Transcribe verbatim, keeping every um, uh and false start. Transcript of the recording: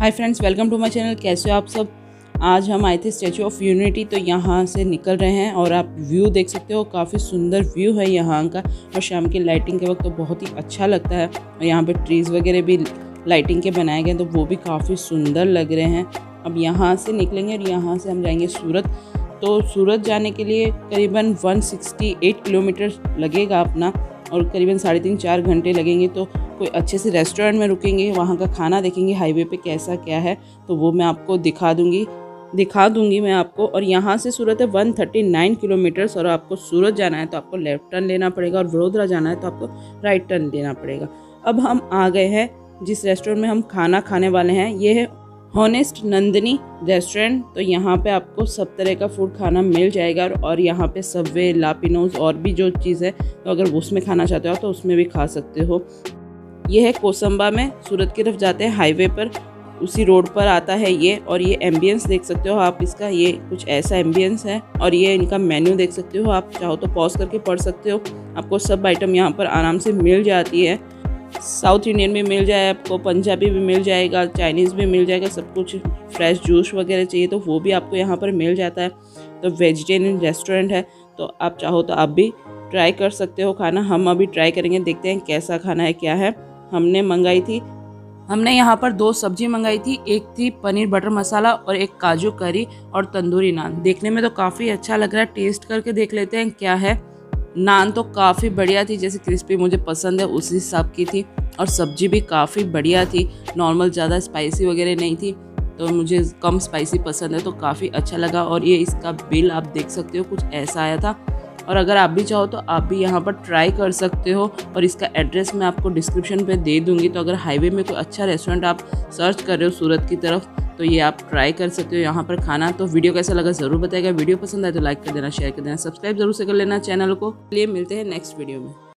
Hi friends, welcome to my channel. कैसे हो आप सब? आज हम आए थे स्टैचू ऑफ यूनिटी, तो यहाँ से निकल रहे हैं और आप व्यू देख सकते हो। काफ़ी सुंदर व्यू है यहाँ का और शाम की लाइटिंग के वक्त तो बहुत ही अच्छा लगता है। और यहाँ पर ट्रीज़ वगैरह भी लाइटिंग के बनाए गए तो वो भी काफ़ी सुंदर लग रहे हैं। अब यहाँ से निकलेंगे और यहाँ से हम जाएंगे सूरत। तो सूरत जाने के लिए करीबन एक सौ अड़सठ किलोमीटर लगेगा अपना और करीबन साढ़े तीन चार घंटे लगेंगे। तो कोई अच्छे से रेस्टोरेंट में रुकेंगे, वहाँ का खाना देखेंगे, हाईवे पे कैसा क्या है तो वो मैं आपको दिखा दूँगी दिखा दूँगी मैं आपको। और यहाँ से सूरत है एक सौ उनतालीस किलोमीटर्स और आपको सूरत जाना है तो आपको लेफ़्ट टर्न लेना पड़ेगा और वडोदरा जाना है तो आपको राइट टर्न लेना पड़ेगा। अब हम आ गए हैं जिस रेस्टोरेंट में हम खाना खाने वाले हैं, ये है हॉनेस्ट नंदिनी रेस्टोरेंट। तो यहाँ पे आपको सब तरह का फूड खाना मिल जाएगा और यहाँ पे सबवे, ला पिनोज और भी जो चीज़ है तो अगर उसमें खाना चाहते हो तो उसमें भी खा सकते हो। ये है कोसंबा में, सूरत की तरफ जाते हैं हाईवे पर, उसी रोड पर आता है ये। और ये एम्बियंस देख सकते हो आप इसका, ये कुछ ऐसा एम्बियंस है। और ये इनका मेन्यू देख सकते हो आप, चाहो तो पॉज करके पढ़ सकते हो। आपको सब आइटम यहाँ पर आराम से मिल जाती है। साउथ इंडियन भी मिल जाए आपको, पंजाबी भी मिल जाएगा, चाइनीज़ भी मिल जाएगा, सब कुछ। फ्रेश जूस वगैरह चाहिए तो वो भी आपको यहाँ पर मिल जाता है। तो वेजिटेरियन रेस्टोरेंट है तो आप चाहो तो आप भी ट्राई कर सकते हो खाना। हम अभी ट्राई करेंगे, देखते हैं कैसा खाना है क्या है। हमने मंगाई थी हमने यहाँ पर दो सब्जी मंगाई थी, एक थी पनीर बटर मसाला और एक काजू करी और तंदूरी नान। देखने में तो काफ़ी अच्छा लग रहा है, टेस्ट करके देख लेते हैं क्या है। नान तो काफ़ी बढ़िया थी, जैसे क्रिस्पी मुझे पसंद है उसी हिसाब की थी। और सब्जी भी काफ़ी बढ़िया थी, नॉर्मल, ज़्यादा स्पाइसी वगैरह नहीं थी। तो मुझे कम स्पाइसी पसंद है तो काफ़ी अच्छा लगा। और ये इसका बिल आप देख सकते हो, कुछ ऐसा आया था। और अगर आप भी चाहो तो आप भी यहाँ पर ट्राई कर सकते हो। और इसका एड्रेस मैं आपको डिस्क्रिप्शन पे दे दूँगी। तो अगर हाईवे में कोई अच्छा रेस्टोरेंट आप सर्च कर रहे हो सूरत की तरफ तो ये आप ट्राई कर सकते हो यहाँ पर खाना। तो वीडियो कैसा लगा ज़रूर बताइएगा। वीडियो पसंद आए तो लाइक कर देना, शेयर कर देना, सब्सक्राइब जरूर से कर लेना चैनल को। चलिए मिलते हैं नेक्स्ट वीडियो में।